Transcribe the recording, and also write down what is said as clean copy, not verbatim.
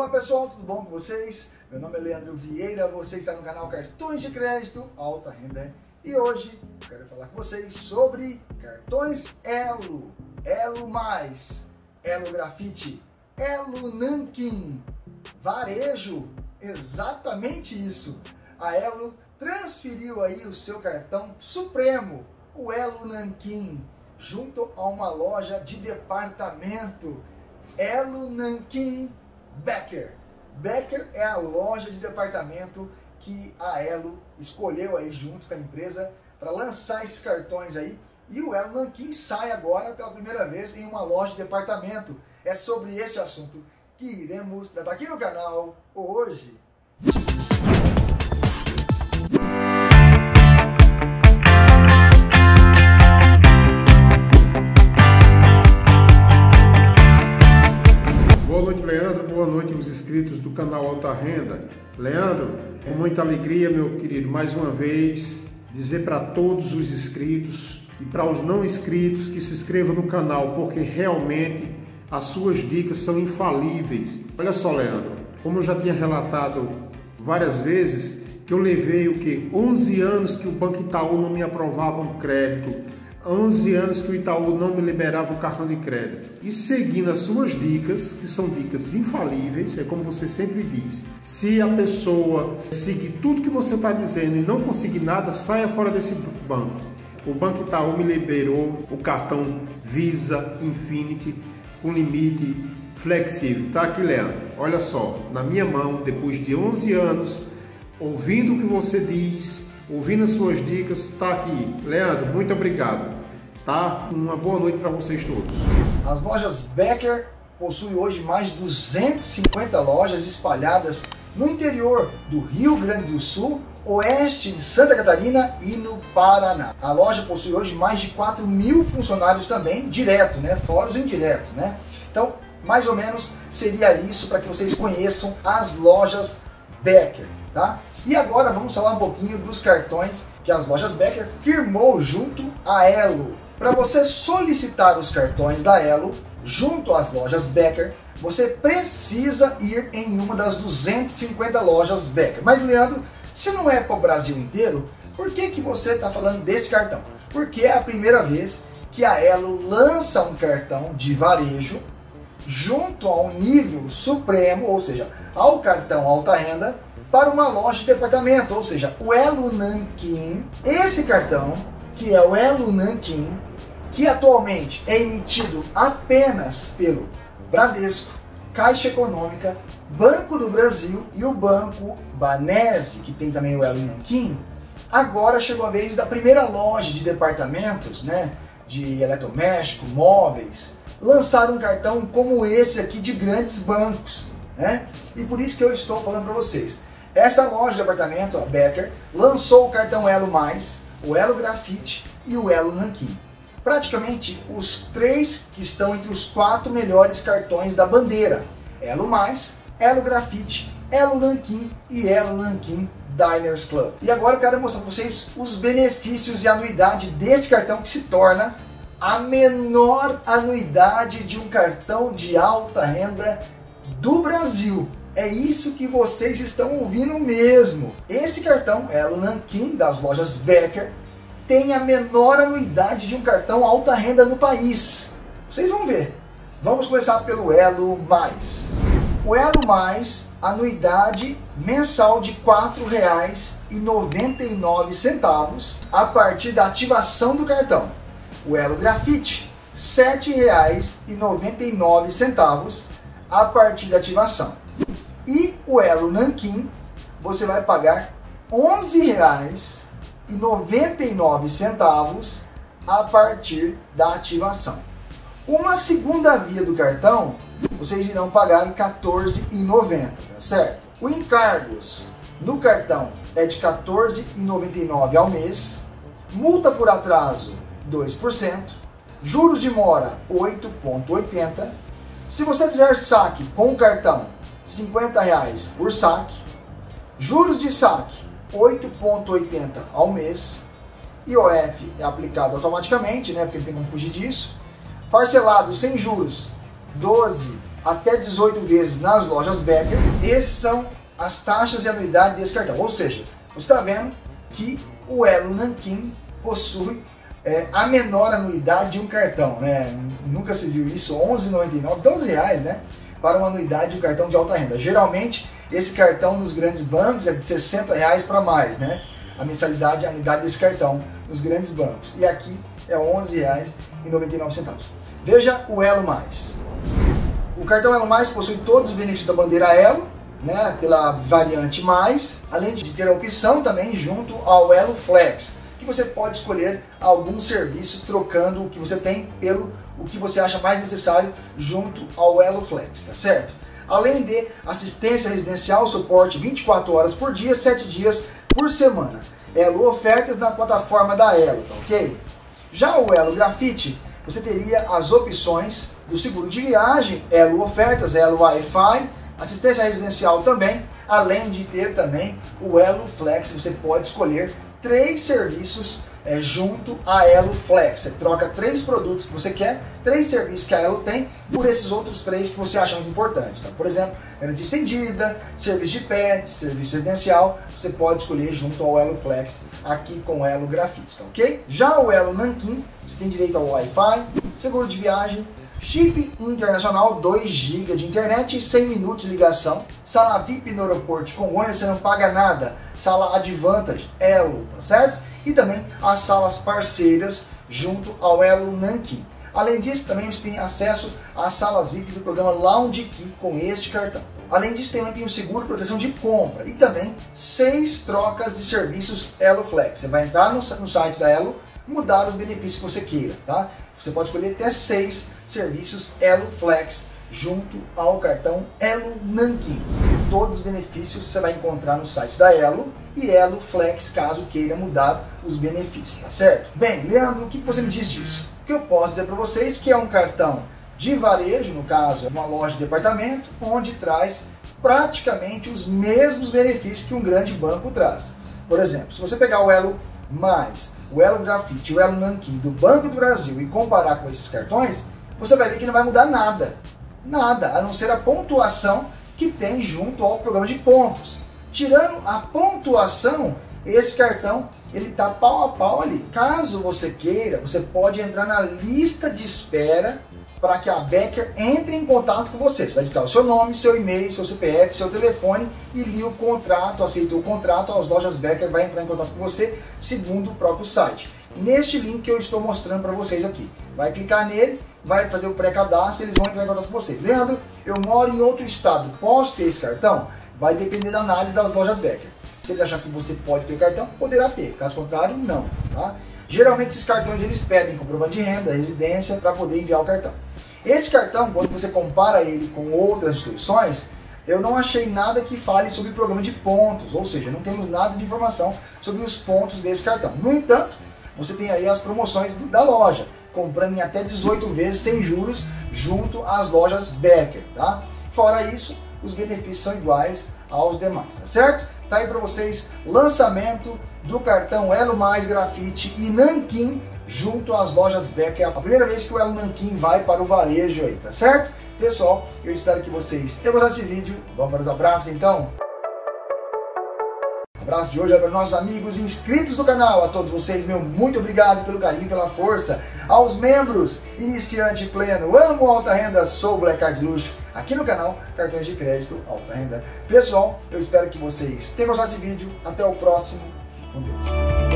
Olá pessoal, tudo bom com vocês? Meu nome é Leandro Vieira, você está no canal Cartões de Crédito Alta Renda e hoje eu quero falar com vocês sobre cartões Elo, Elo Mais, Elo Grafite, Elo Nanquim, Varejo, exatamente isso. A Elo transferiu aí o seu cartão Supremo, o Elo Nanquim, junto a uma loja de departamento, Elo Nanquim Becker. Becker é a loja de departamento que a Elo escolheu aí junto com a empresa para lançar esses cartões aí. E o Elo Nanquim sai agora pela primeira vez em uma loja de departamento. É sobre este assunto que iremos tratar aqui no canal hoje. Inscritos do canal Alta Renda. Leandro, com muita alegria, meu querido, mais uma vez, dizer para todos os inscritos e para os não inscritos que se inscrevam no canal, porque realmente as suas dicas são infalíveis. Olha só, Leandro, como eu já tinha relatado várias vezes, que eu levei o que? 11 anos que o Banco Itaú não me aprovava um crédito, 11 anos que o Itaú não me liberava o cartão de crédito. E seguindo as suas dicas, que são dicas infalíveis, é como você sempre diz, se a pessoa seguir tudo que você está dizendo e não conseguir nada, saia fora desse banco. O Banco Itaú me liberou o cartão Visa Infinity com limite flexível. Tá aqui, Leandro. Olha só, na minha mão, depois de 11 anos, ouvindo o que você diz, ouvindo as suas dicas, está aqui. Leandro, muito obrigado. Tá? Uma boa noite para vocês todos. As lojas Becker possuem hoje mais de 250 lojas espalhadas no interior do Rio Grande do Sul, oeste de Santa Catarina e no Paraná. A loja possui hoje mais de 4.000 funcionários também, direto, né? Fora os indiretos, né? Então, mais ou menos seria isso para que vocês conheçam as lojas Becker, tá? E agora vamos falar um pouquinho dos cartões que as lojas Becker firmou junto à Elo. Para você solicitar os cartões da Elo junto às lojas Becker, você precisa ir em uma das 250 lojas Becker. Mas Leandro, se não é para o Brasil inteiro, por que você está falando desse cartão? Porque é a primeira vez que a Elo lança um cartão de varejo junto ao nível supremo, ou seja, ao cartão alta renda, para uma loja de departamento, ou seja, o Elo Nanquim. Esse cartão, que é o Elo Nanquim, que atualmente é emitido apenas pelo Bradesco, Caixa Econômica, Banco do Brasil e o Banco Banese, que tem também o Elo Nanquim, agora chegou a vez da primeira loja de departamentos, né, de eletrodoméstico, móveis, lançar um cartão como esse aqui de grandes bancos, né? E por isso que eu estou falando para vocês. Essa loja de apartamento, a Becker, lançou o cartão Elo Mais, o Elo Grafite e o Elo Nanquim. Praticamente os três que estão entre os 4 melhores cartões da bandeira. Elo Mais, Elo Grafite, Elo Nanquim e Elo Nanquim Diners Club. E agora eu quero mostrar para vocês os benefícios e anuidade desse cartão que se torna a menor anuidade de um cartão de alta renda do Brasil. É isso que vocês estão ouvindo mesmo. Esse cartão, Elo Nanquim, das lojas Becker, tem a menor anuidade de um cartão alta renda no país. Vocês vão ver. Vamos começar pelo Elo Mais. O Elo Mais, anuidade mensal de R$ 4,99 a partir da ativação do cartão. O Elo Grafite, R$ 7,99 a partir da ativação. E o Elo Nanquim, você vai pagar R$ 11,99 a partir da ativação. Uma segunda via do cartão, vocês irão pagar R$ 14,90, certo? O encargos no cartão é de R$ 14,99 ao mês, multa por atraso 2%, juros de mora 8,80%, se você fizer saque com o cartão, R$ 50 por saque, juros de saque 8,80 ao mês, IOF é aplicado automaticamente, né, porque não tem como fugir disso, parcelado sem juros 12 até 18 vezes nas lojas Becker. Esses são as taxas e anuidade desse cartão. Ou seja, você está vendo que o Elo Nanquim possui a menor anuidade de um cartão, né? Nunca se viu isso, R$ 11,99, R$ 12, né? Para uma anuidade de um cartão de alta renda. Geralmente, esse cartão nos grandes bancos é de R$ 60 para mais, né? A mensalidade, a anuidade desse cartão nos grandes bancos. E aqui é R$ 11,99. Veja o Elo Mais. O cartão Elo Mais possui todos os benefícios da bandeira Elo, né? Pela variante Mais, além de ter a opção também junto ao Elo Flex, que você pode escolher alguns serviços trocando o que você tem pelo o que você acha mais necessário junto ao Elo Flex, tá certo? Além de assistência residencial, suporte 24 horas por dia, 7 dias por semana. Elo Ofertas na plataforma da Elo, tá ok? Já o Elo Grafite, você teria as opções do seguro de viagem, Elo Ofertas, Elo Wi-Fi, assistência residencial também, além de ter também o Elo Flex, você pode escolher 3 serviços junto a Elo Flex. Você troca 3 produtos que você quer, 3 serviços que a Elo tem, por esses outros 3 que você acha mais importante. Tá? Por exemplo, garantia estendida, serviço de pet, serviço residencial, você pode escolher junto ao Elo Flex aqui com o Elo Grafite, tá ok? Já o Elo Nanquim, você tem direito ao Wi-Fi, seguro de viagem, chip internacional, 2 GB de internet, 100 minutos de ligação, sala VIP no aeroporto de Congonha, você não paga nada, sala Advantage, Elo, tá certo? E também as salas parceiras junto ao Elo Nanquim. Além disso, também você tem acesso às salas VIP do programa Lounge Key com este cartão. Além disso, também tem o seguro proteção de compra e também 6 trocas de serviços Elo Flex. Você vai entrar no site da Elo, mudar os benefícios que você queira, tá? Você pode escolher até 6 serviços Elo Flex junto ao cartão Elo Nanquim. Todos os benefícios você vai encontrar no site da Elo e Elo Flex caso queira mudar os benefícios, tá certo? Bem, Leandro, o que você me diz disso? O que eu posso dizer para vocês que é um cartão de varejo, no caso, uma loja de departamento, onde traz praticamente os mesmos benefícios que um grande banco traz. Por exemplo, se você pegar o Elo Mais, o Elo Grafite, o Elo Nanquim do Banco do Brasil e comparar com esses cartões, você vai ver que não vai mudar nada. Nada, a não ser a pontuação que tem junto ao programa de pontos. Tirando a pontuação, esse cartão ele tá pau a pau ali. Caso você queira, você pode entrar na lista de espera para que a Becker entre em contato com você. Você vai digitar o seu nome, seu e-mail, seu CPF, seu telefone e lia o contrato, aceitou o contrato, as lojas Becker vai entrar em contato com você segundo o próprio site. Neste link que eu estou mostrando para vocês aqui. Vai clicar nele, vai fazer o pré-cadastro, eles vão entrar em contato com vocês. Leandro, eu moro em outro estado, posso ter esse cartão? Vai depender da análise das lojas Becker. Se ele achar que você pode ter o cartão, poderá ter. Caso contrário, não. Tá? Geralmente esses cartões eles pedem comprovante de renda, residência, para poder enviar o cartão. Esse cartão, quando você compara ele com outras instituições, eu não achei nada que fale sobre o programa de pontos, ou seja, não temos nada de informação sobre os pontos desse cartão. No entanto, você tem aí as promoções da loja, comprando em até 18 vezes sem juros junto às lojas Becker, tá? Fora isso, os benefícios são iguais aos demais, tá certo? Tá aí para vocês lançamento do cartão Elo Mais Grafite e Nanquim junto às lojas Becker. É a primeira vez que o Elo Nanquim vai para o varejo aí, tá certo? Pessoal, eu espero que vocês tenham gostado desse vídeo. Vamos para os abraços então? O abraço de hoje é para nossos amigos inscritos do canal. A todos vocês, meu muito obrigado pelo carinho, pela força. Aos membros, iniciante pleno, amo alta renda, sou Black Card Luxo, aqui no canal Cartões de Crédito Alta Renda. Pessoal, eu espero que vocês tenham gostado desse vídeo. Até o próximo. Fique com Deus.